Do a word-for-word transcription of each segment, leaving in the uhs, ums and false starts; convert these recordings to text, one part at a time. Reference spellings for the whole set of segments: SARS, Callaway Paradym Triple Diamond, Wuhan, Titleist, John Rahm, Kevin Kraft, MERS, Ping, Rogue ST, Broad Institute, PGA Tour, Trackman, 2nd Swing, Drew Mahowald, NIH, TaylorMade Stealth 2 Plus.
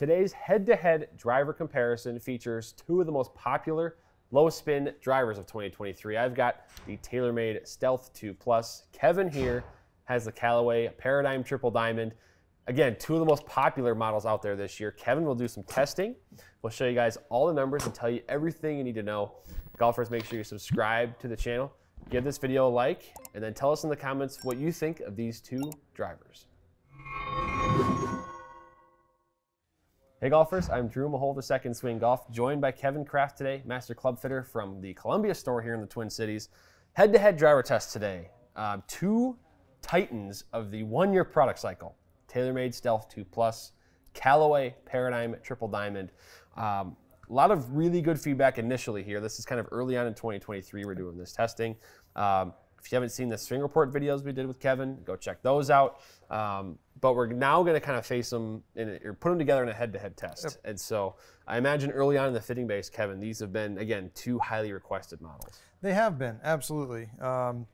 Today's head-to-head driver comparison features two of the most popular low-spin drivers of twenty twenty-three. I've got the TaylorMade Stealth two Plus. Kevin here has the Callaway Paradym Triple Diamond. Again, two of the most popular models out there this year. Kevin will do some testing. We'll show you guys all the numbers and tell you everything you need to know. Golfers, make sure you subscribe to the channel, give this video a like, and then tell us in the comments what you think of these two drivers. Hey golfers, I'm Drew Mahowald of second Swing Golf, joined by Kevin Kraft today, Master Club Fitter from the Columbia store here in the Twin Cities. Head-to-head driver test today. Um, two titans of the one-year product cycle. TaylorMade Stealth two Plus, Callaway Paradym Triple Diamond. Um, a lot of really good feedback initially here. This is kind of early on in twenty twenty-three we're doing this testing. Um, if you haven't seen the swing report videos we did with Kevin, go check those out. Um, but we're now going to kind of face them in a, or put them together in a head-to-head test. Yep. And so I imagine early on in the fitting base, Kevin, these have been, again, two highly requested models. They have been, absolutely. Um,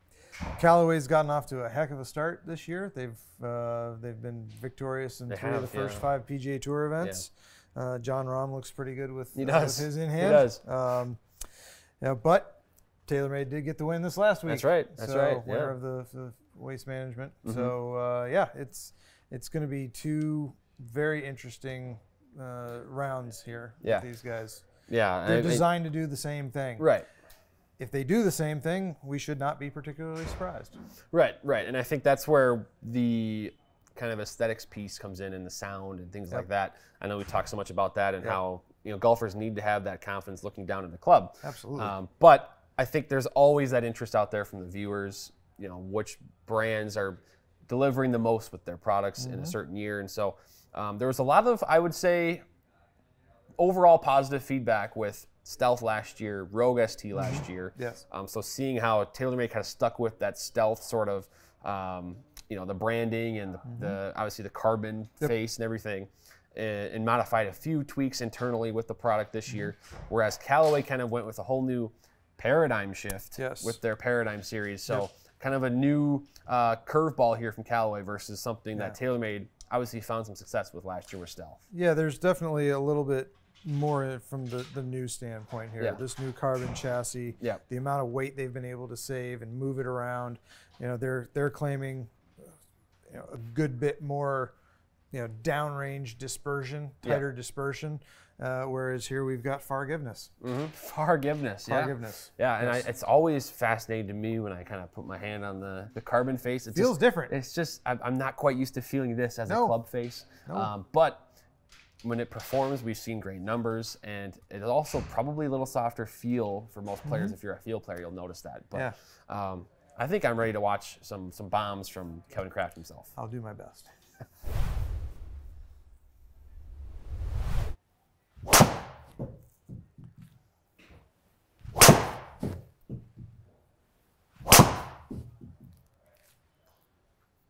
Callaway's gotten off to a heck of a start this year. They've uh, they've been victorious in they three have, of the first yeah. five P G A Tour events. Yeah. Uh, John Rahm looks pretty good with, he does. Uh, with his in hand. He does. Um, yeah, but TaylorMade did get the win this last week. That's right. That's so, right. Winner yeah. of the, the waste management. Mm-hmm. So uh, yeah, it's it's going to be two very interesting uh, rounds here. Yeah. With these guys. Yeah. They're I, designed I, to do the same thing. Right. If they do the same thing, we should not be particularly surprised. Right, right. And I think that's where the kind of aesthetics piece comes in, and the sound and things yep. like that. I know we talk so much about that and yep. how, you know, golfers need to have that confidence looking down at the club. Absolutely. Um, but I think there's always that interest out there from the viewers, you know, which brands are delivering the most with their products mm-hmm. in a certain year. And so um, there was a lot of, I would say, overall positive feedback with Stealth last year, Rogue S T last year. Yes. Um, so seeing how TaylorMade kind of stuck with that Stealth sort of, um, you know, the branding and the, mm-hmm. the obviously the carbon yep. face and everything, and, and modified a few tweaks internally with the product this mm-hmm. year. Whereas Callaway kind of went with a whole new paradigm shift yes. with their Paradym series. So yep. kind of a new uh, curveball here from Callaway versus something yeah. that TaylorMade obviously found some success with last year with Stealth. Yeah, there's definitely a little bit more from the, the new standpoint here. Yeah. This new carbon chassis, yeah. the amount of weight they've been able to save and move it around. You know, they're they're claiming, you know, a good bit more, you know, downrange dispersion, tighter yeah. dispersion. Uh, whereas here we've got forgiveness. Mm-hmm. Forgiveness, yeah. Forgiveness. Yeah, and yes. I, it's always fascinating to me when I kind of put my hand on the, the carbon face. It feels just, different. It's just, I'm, I'm not quite used to feeling this as no. a club face. No. Um, but when it performs, we've seen great numbers, and it's also probably a little softer feel for most players. Mm-hmm. If you're a field player, you'll notice that. But yeah. um, I think I'm ready to watch some some bombs from Kevin Kraft himself. I'll do my best.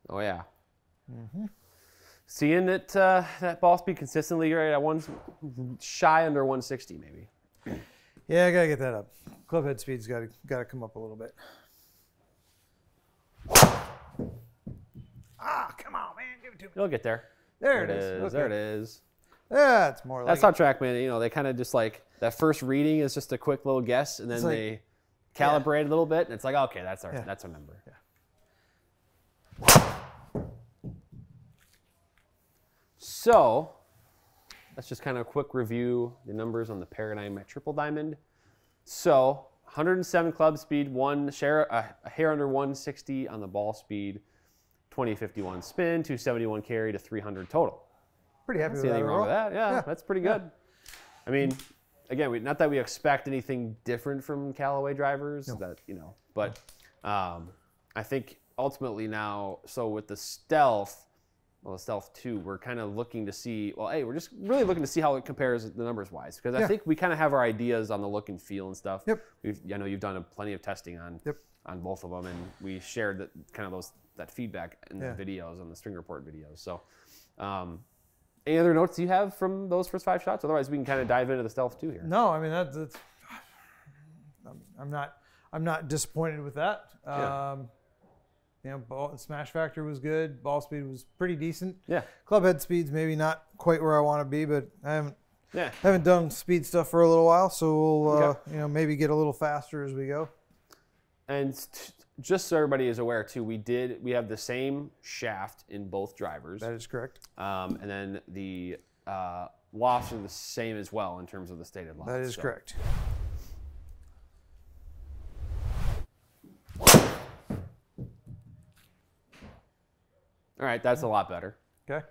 Oh yeah. Mm-hmm. Seeing that uh, that ball speed consistently, right at one, shy under one sixty maybe. Yeah, I gotta get that up. Club head speed's gotta gotta come up a little bit. Ah, come on, man, give it to me. You'll get there. There, there it is. is. There it is. Yeah, it's more. That's like how Trackman, you know, they kind of just like that first reading is just a quick little guess, and then like, they calibrate yeah. a little bit, and it's like, okay, that's our yeah. that's our number. Yeah. So that's just kind of a quick review, the numbers on the Paradym Triple Diamond. So one hundred seven club speed, one share, uh, a hair under one sixty on the ball speed, twenty fifty-one spin, two seventy-one carry to three hundred total. Pretty happy with that. Anything wrong with that? Yeah, yeah. That's pretty good. Yeah. I mean, again, we, not that we expect anything different from Callaway drivers, no. that you know, but um, I think ultimately now, so with the Stealth. Well, the Stealth two, we're kind of looking to see, well, hey, we're just really looking to see how it compares the numbers-wise, because yeah. I think we kind of have our ideas on the look and feel and stuff. Yep. We've, I know you've done a, plenty of testing on yep. on both of them, and we shared that kind of those that feedback in yeah. the videos, on the string report videos. So um, any other notes you have from those first five shots? Otherwise, we can kind of dive into the Stealth two here. No, I mean, that, that's, I'm not, I'm not disappointed with that. Yeah. Um, You know, ball and smash factor was good. Ball speed was pretty decent. Yeah. Club head speed's maybe not quite where I want to be, but I haven't yeah. haven't done speed stuff for a little while, so we'll uh, okay. you know, maybe get a little faster as we go. And t just so everybody is aware too, we did we have the same shaft in both drivers. That is correct. Um, and then the uh, lofts are the same as well in terms of the stated loft. That is so. correct. All right, that's a lot better. Okay.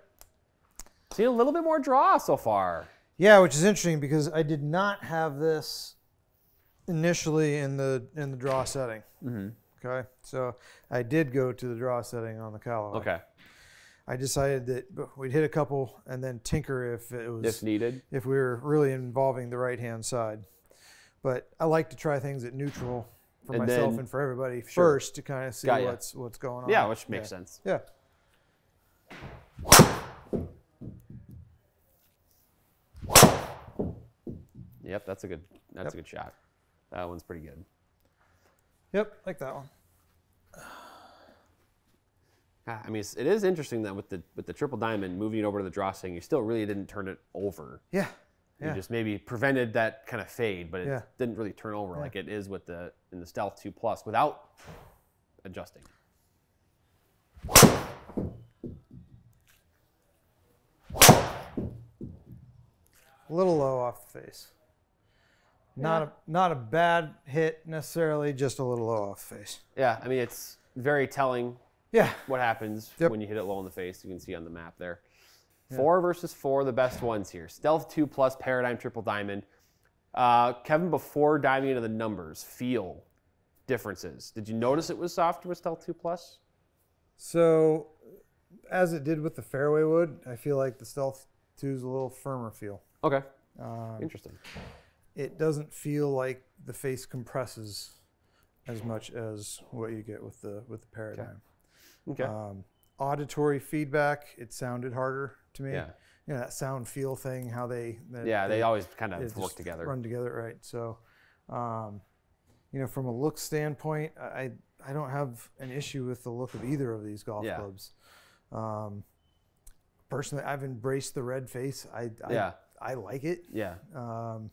See a little bit more draw so far. Yeah, which is interesting because I did not have this initially in the in the draw setting. Mm-hmm. Okay, so I did go to the draw setting on the Callaway. Okay. I decided that we'd hit a couple and then tinker if it was if needed, if we were really involving the right hand side. But I like to try things at neutral for and myself then, and for everybody sure. first to kind of see Got what's you. what's going on. Yeah, which makes yeah. sense. Yeah. Yep, that's a good that's yep. a good shot. That one's pretty good. Yep, like that one. I mean, it's, it is interesting that with the with the triple diamond moving it over to the draw setting, you still really didn't turn it over. Yeah, yeah. You just maybe prevented that kind of fade, but it yeah. didn't really turn over yeah. like it is with the in the Stealth two Plus without adjusting. A little low off the face. Not yeah. a not a bad hit necessarily, just a little low off the face. Yeah, I mean it's very telling. Yeah. What happens yep. when you hit it low in the face? You can see on the map there. Yeah. Four versus four, the best ones here. Stealth two Plus, Paradym Triple Diamond. Uh, Kevin, before diving into the numbers, feel differences. Did you notice it was softer with Stealth two Plus? So, as it did with the fairway wood, I feel like the Stealth two is a little firmer feel. Okay. Um, Interesting. It doesn't feel like the face compresses as much as what you get with the with the Paradym. Okay. Um, auditory feedback. It sounded harder to me. Yeah. You know that sound feel thing. How they. they yeah, they, they always kind of work together. Run together, right? So, um, you know, from a look standpoint, I I don't have an issue with the look of either of these golf yeah. clubs. Um, personally, I've embraced the red face. I. I yeah. I like it. Yeah. Um,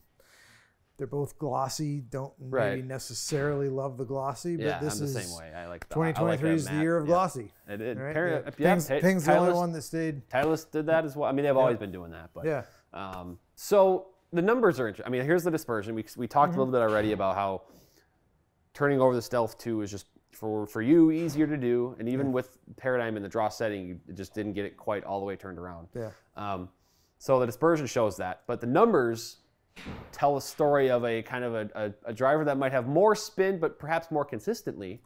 they're both glossy. Don't right. maybe necessarily love the glossy, but yeah, this I'm the is same way. I like the, twenty twenty-three I like is the year of yeah. glossy. It is. Right? Para yeah. Yeah. Ping's, Ping's the only one that stayed. Titleist did that as well. I mean, they've yeah. always been doing that, but yeah. Um, so the numbers are interesting. I mean, here's the dispersion. We we talked mm-hmm. a little bit already about how turning over the Stealth two is just for for you easier to do, and even yeah. with Paradym in the draw setting, you just didn't get it quite all the way turned around. Yeah. Um, So the dispersion shows that, but the numbers tell a story of a kind of a, a, a driver that might have more spin, but perhaps more consistently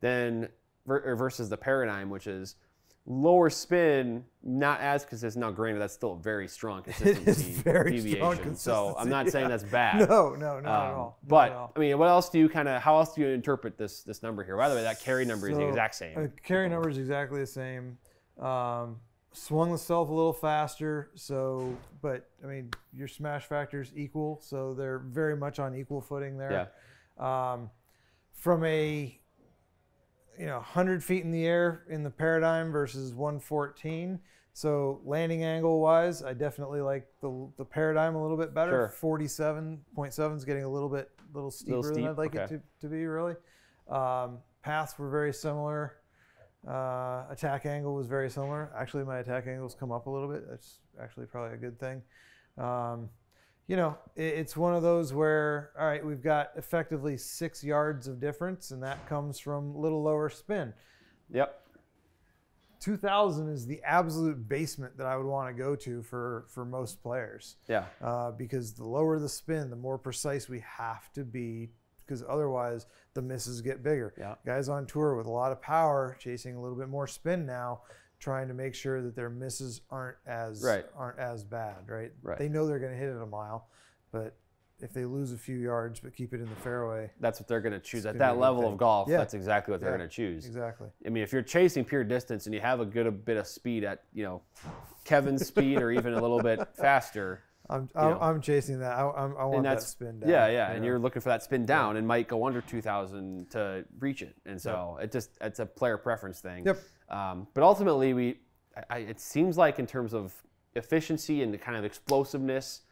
than ver versus the Paradym, which is lower spin, not as consistent. Now, granted, that's still a very strong consistency it is very deviation. Strong consistency, so I'm not yeah. saying that's bad. No, no, not um, at all. Not but at all. I mean, what else do you kind of? How else do you interpret this this number here? By the way, that carry number so, is the exact same. Uh, carry number is exactly the same. Um, Swung the Stealth a little faster, so but I mean your smash factor's equal, so they're very much on equal footing there. Yeah. Um, from a you know one hundred feet in the air in the Paradym versus one fourteen, so landing angle wise, I definitely like the the Paradym a little bit better. Sure. forty-seven point seven is getting a little bit little steeper little steep. than I'd like okay. it to to be really. Um, paths were very similar. Uh, attack angle was very similar. Actually, my attack angle's come up a little bit. That's actually probably a good thing. Um, you know, it, it's one of those where, all right, we've got effectively six yards of difference, and that comes from a little lower spin. Yep. two thousand is the absolute basement that I would want to go to for, for most players. Yeah. Uh, because the lower the spin, the more precise we have to be, because otherwise the misses get bigger. Yeah. Guys on tour with a lot of power, chasing a little bit more spin now, trying to make sure that their misses aren't as right. aren't as bad, right? right? They know they're gonna hit it a mile, but if they lose a few yards but keep it in the fairway. That's what they're gonna choose. At that level of golf, yeah. that's exactly what they're yeah. gonna choose. Exactly. I mean, if you're chasing pure distance and you have a good a bit of speed at, you know, Kevin's speed or even a little bit faster, I'm I'm, I'm chasing that. I, I'm, I want that spin down. Yeah, yeah, you know? And you're looking for that spin down, and might go under two thousand to reach it. And so yep. it just it's a player preference thing. Yep. Um, but ultimately, we I, it seems like in terms of efficiency and the kind of explosiveness,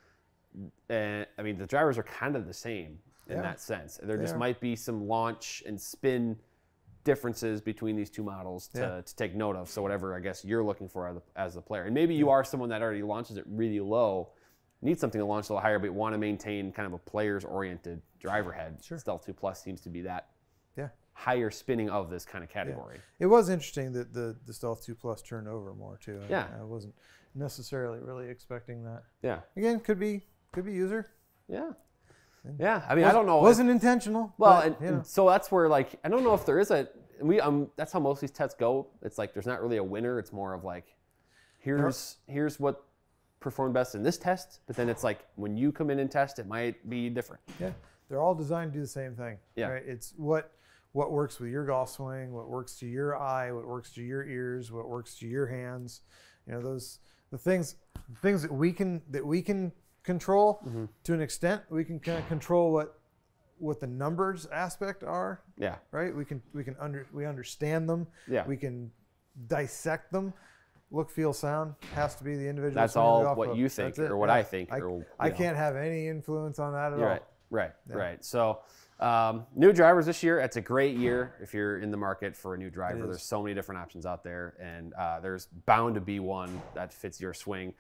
and I mean the drivers are kind of the same in yeah. that sense. There they just are. might be some launch and spin differences between these two models to, yeah. to take note of. So whatever I guess you're looking for as the, as the player, and maybe you are someone that already launches it really low. Need something to launch a little higher, but want to maintain kind of a players-oriented driver head. Sure. Stealth two Plus seems to be that yeah. higher spinning of this kind of category. Yeah. It was interesting that the, the Stealth two Plus turned over more, too. I, yeah. I wasn't necessarily really expecting that. Yeah. Again, could be could be user. Yeah. And yeah. I mean, I don't know. It wasn't intentional. Well, but, and, you know. and so that's where, like, I don't know if there is a... we um. That's how most of these tests go. It's like there's not really a winner. It's more of like, here's no. here's what... perform best in this test, but then it's like when you come in and test, it might be different. Yeah, they're all designed to do the same thing. Yeah, right? It's what what works with your golf swing, what works to your eye, what works to your ears, what works to your hands. You know, those the things things that we can that we can control mm-hmm. to an extent. We can kind of control what what the numbers aspect are. Yeah, right. We can we can under we understand them. Yeah, we can dissect them. Look, feel, sound has to be the individual. That's all what you think or what I think. I, or, I can't have any influence on that at all. Right, right, yeah. right. So um, new drivers this year, it's a great year if you're in the market for a new driver. There's so many different options out there, and uh, there's bound to be one that fits your swing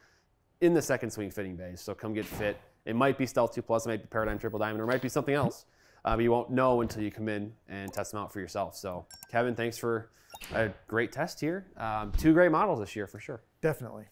in the second swing fitting bays. So come get fit. It might be Stealth two Plus, it might be Paradym Triple Diamond, or it might be something else. Uh, but you won't know until you come in and test them out for yourself. So Kevin, thanks for a great test here. Um, two great models this year for sure. Definitely.